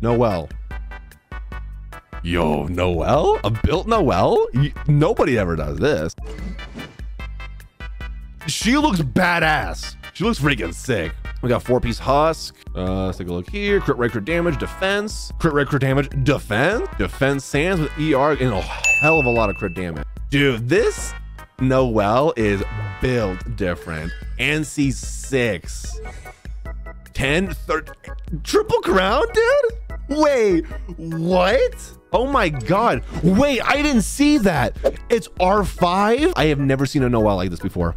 Noelle. Yo, Noelle? A built Noelle? Nobody ever does this. She looks badass. She looks freaking sick. We got 4-piece husk. Let's take a look here. Crit rate, crit damage, defense. Crit rate, crit damage, defense. Defense sands with ER and a hell of a lot of crit damage. Dude, this Noelle is built different. NC6. 10, 30, triple crown, dude? Wait, what? Oh my God. Wait, I didn't see that. It's R5. I have never seen a Noelle like this before.